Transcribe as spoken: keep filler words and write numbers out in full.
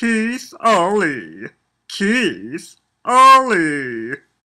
Keith Aulie. Keith Aulie.